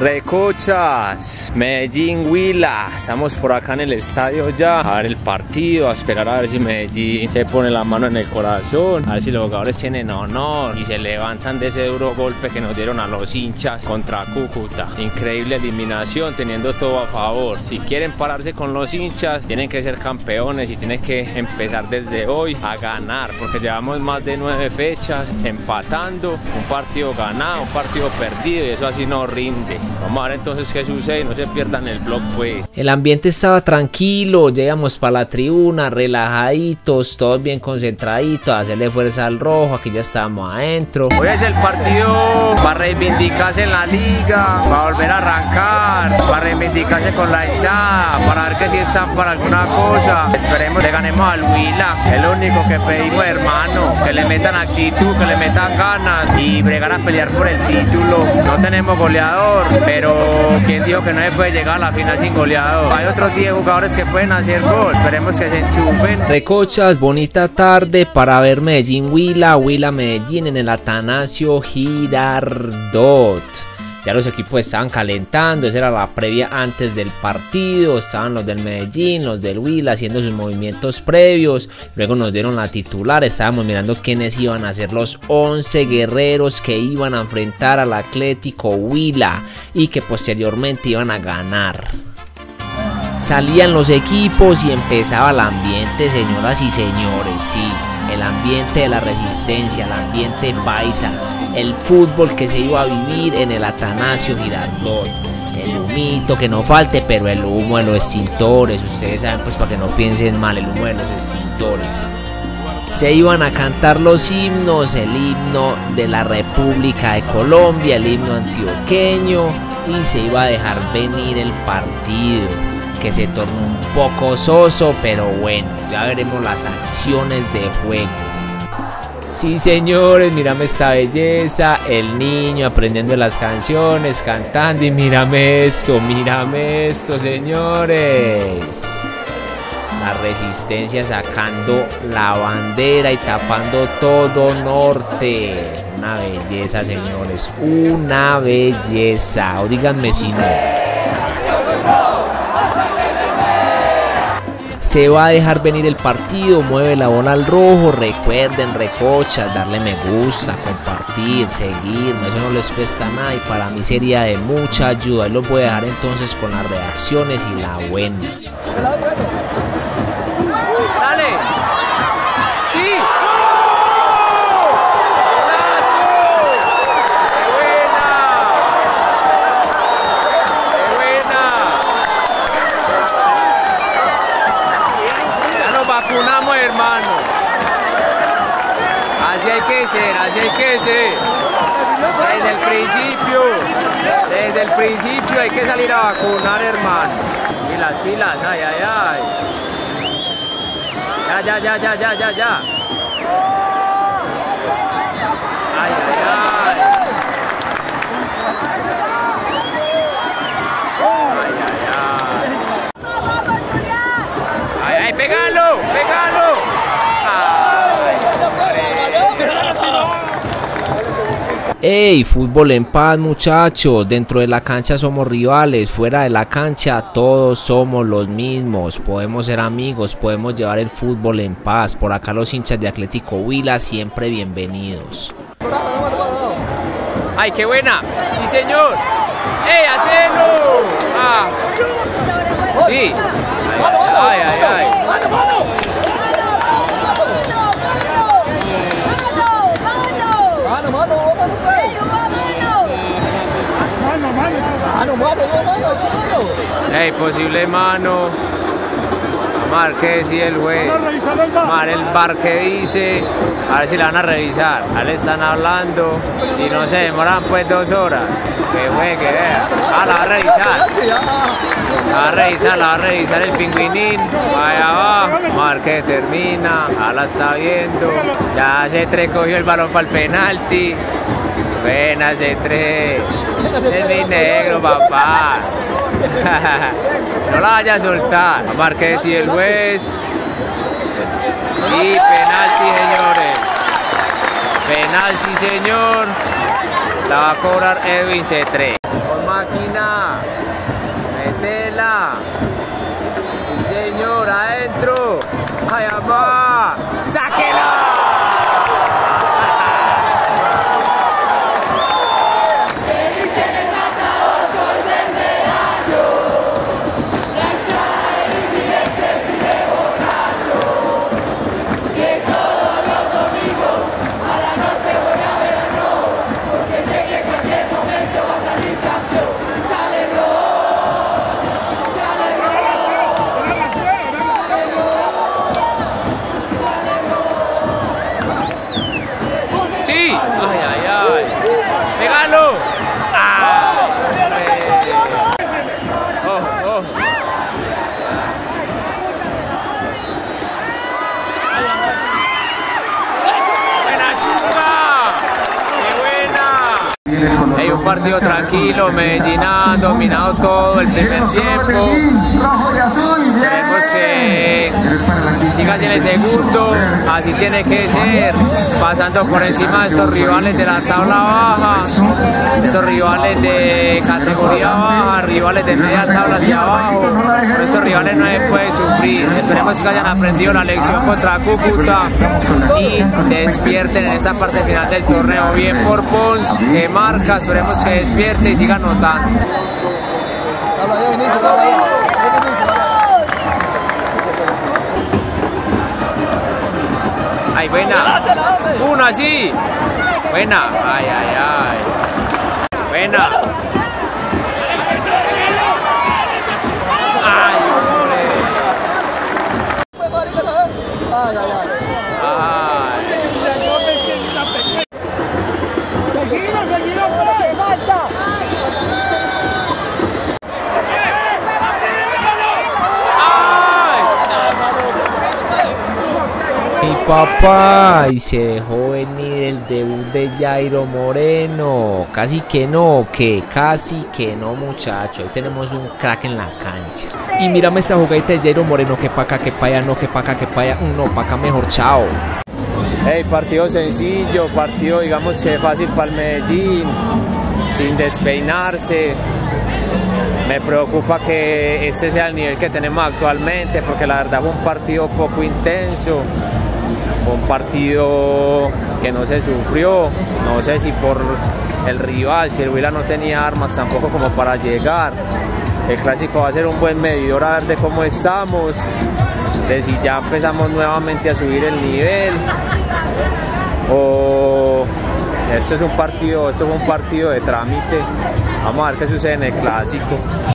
Recochas, Medellín, Huila. Estamos por acá en el estadio ya, a ver el partido, a esperar a ver si Medellín se pone la mano en el corazón, a ver si los jugadores tienen honor y se levantan de ese duro golpe que nos dieron a los hinchas contra Cúcuta. Increíble eliminación, teniendo todo a favor. Si quieren pararse con los hinchas, tienen que ser campeones y tienen que empezar desde hoy a ganar, porque llevamos más de 9 fechas empatando, un partido ganado, un partido perdido, y eso así no rinde. Vamos a ver entonces qué sucede, no se pierdan el blog pues. El ambiente estaba tranquilo, llegamos para la tribuna, relajaditos, todos bien concentraditos, a hacerle fuerza al rojo, aquí ya estábamos adentro. Hoy es el partido para reivindicarse en la liga, para volver a arrancar, para reivindicarse con la hinchada, para ver que si están para alguna cosa. Esperemos que ganemos al Huila, es lo único que pedimos, hermano, que le metan actitud, que le metan ganas y bregar a pelear por el título. No tenemos goleador, pero quien dijo que no se puede llegar a la final sin goleador. Hay otros 10 jugadores que pueden hacer gol, esperemos que se enchufen. Recochas, bonita tarde para ver Medellín Huila, Huila Medellín en el Atanasio Girardot. Ya los equipos estaban calentando, esa era la previa antes del partido, estaban los del Medellín, los del Huila haciendo sus movimientos previos, luego nos dieron la titular, estábamos mirando quiénes iban a ser los 11 guerreros que iban a enfrentar al Atlético Huila y que posteriormente iban a ganar. Salían los equipos y empezaba el ambiente, señoras y señores, sí, el ambiente de la resistencia, el ambiente paisa, el fútbol que se iba a vivir en el Atanasio Girardot, el humito que no falte, pero el humo de los extintores, ustedes saben pues, para que no piensen mal, el humo de los extintores. Se iban a cantar los himnos, el himno de la República de Colombia, el himno antioqueño, y se iba a dejar venir el partido, que se tornó un poco soso, pero bueno, ya veremos las acciones de juego. Sí señores, mírame esta belleza, el niño aprendiendo las canciones, cantando, y mírame esto señores. La resistencia sacando la bandera y tapando todo norte. Una belleza señores, una belleza, o díganme si no. Se va a dejar venir el partido, mueve la bola al rojo, recuerden Recochas, darle me gusta, compartir, seguirme, eso no les cuesta nada y para mí sería de mucha ayuda. Ahí los voy a dejar entonces con las reacciones y la buena. ¡Dale! ¡Sí! Vacunamos hermano, así hay que ser, así hay que ser, desde el principio hay que salir a vacunar hermano, y las pilas, ay, ay, ay, ya, ay, ay, ay, pégalo, pégalo. Ey, fútbol en paz muchachos, dentro de la cancha somos rivales, fuera de la cancha todos somos los mismos, podemos ser amigos, podemos llevar el fútbol en paz. Por acá los hinchas de Atlético Huila siempre bienvenidos. Ay, qué buena, sí señor. Ey, hacelo. Ah. Sí. Ay, ay, ay. Ey, posible mano. Mar que decía el juez. Mar el bar que dice. A ver si la van a revisar. Ya le están hablando. Y no se demoran pues 2 horas. Que juegue, vea. Ah, la va a revisar. La va a revisar el pingüinín. Allá va. Mar que termina. Ya la está viendo. Ya Cetre cogió el balón para el penalti. Buena Cetre. Es mi negro, papá. No la vaya a soltar. Marque y el juez. Y penalti, señores. Penalti, señor. La va a cobrar Edwin Cetre. Con máquina. Metela. Sí, señor. Adentro. Allá va. ¡Sáquela! Hay un partido tranquilo, Medellín ha dominado todo el primer tiempo. Esperemos que siga en el segundo, así tiene que ser, pasando por encima de estos rivales de la tabla baja, estos rivales de categoría baja, rivales de media tabla hacia abajo. Pero estos rivales no se pueden sufrir. Esperemos que hayan aprendido la lección contra Cúcuta y despierten en esa parte final del torneo. Bien por Pons, que marca, esperemos que despierte y siga anotando. ¡Ay, buena! ¡Una, sí! ¡Buena! ¡Ay, ay, ay! ¡Buena! ¡Ay, hombre! ¡Ay, ay, ay! Papá, y se dejó venir el debut de Yairo Moreno. Casi que no, muchacho. Hoy tenemos un crack en la cancha. Y mírame esta jugadita de Yairo Moreno, que pa' acá, que pa' allá, no, que pa' acá, que pa' allá, no, pa' acá mejor, chao. Hey, partido sencillo, partido digamos que fácil para el Medellín, sin despeinarse. Me preocupa que este sea el nivel que tenemos actualmente, porque la verdad fue un partido poco intenso, un partido que no se sufrió. No sé si por el rival, si el Huila no tenía armas tampoco como para llegar. El clásico va a ser un buen medidor a ver de cómo estamos, de si ya empezamos nuevamente a subir el nivel o esto es un partido de trámite. Vamos a ver qué sucede en el clásico.